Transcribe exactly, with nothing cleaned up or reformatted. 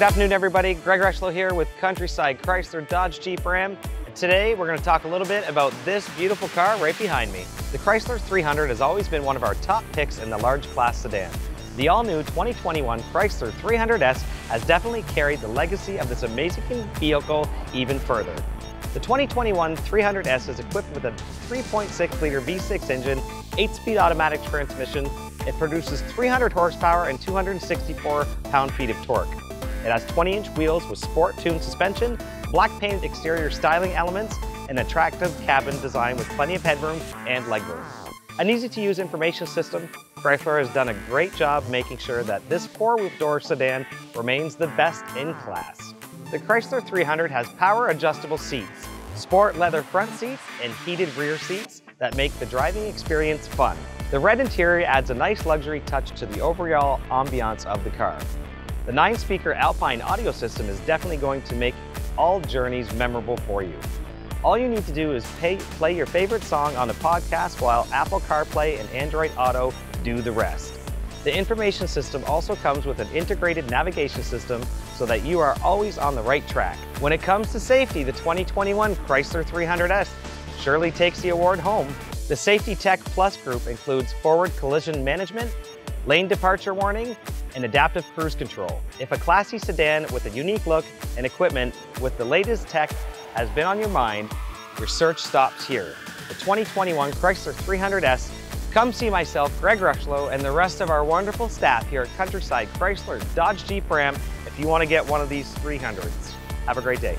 Good afternoon, everybody. Greg Rushlow here with Countryside Chrysler Dodge Jeep Ram. And today, we're going to talk a little bit about this beautiful car right behind me. The Chrysler three hundred has always been one of our top picks in the large class sedan. The all-new twenty twenty-one Chrysler three hundred S has definitely carried the legacy of this amazing vehicle even further. The twenty twenty-one three hundred S is equipped with a three point six liter V six engine, eight speed automatic transmission. It produces three hundred horsepower and two hundred sixty-four pound-feet of torque. It has twenty inch wheels with sport-tuned suspension, black painted exterior styling elements, and attractive cabin design with plenty of headroom and legroom. An easy-to-use information system, Chrysler has done a great job making sure that this four-door sedan remains the best in class. The Chrysler three hundred has power-adjustable seats, sport leather front seats, and heated rear seats that make the driving experience fun. The red interior adds a nice luxury touch to the overall ambiance of the car. The nine speaker Alpine audio system is definitely going to make all journeys memorable for you. All you need to do is pay, play your favorite song on the podcast while Apple CarPlay and Android Auto do the rest. The information system also comes with an integrated navigation system so that you are always on the right track. When it comes to safety, the twenty twenty-one Chrysler three hundred S surely takes the award home. The Safety Tech Plus group includes forward collision management, lane departure warning, and adaptive cruise control. If a classy sedan with a unique look and equipment with the latest tech has been on your mind, your search stops here. The twenty twenty-one Chrysler three hundred S. Come see myself, Greg Rushlow, and the rest of our wonderful staff here at Countryside Chrysler Dodge Jeep Ram if you want to get one of these three hundreds. Have a great day.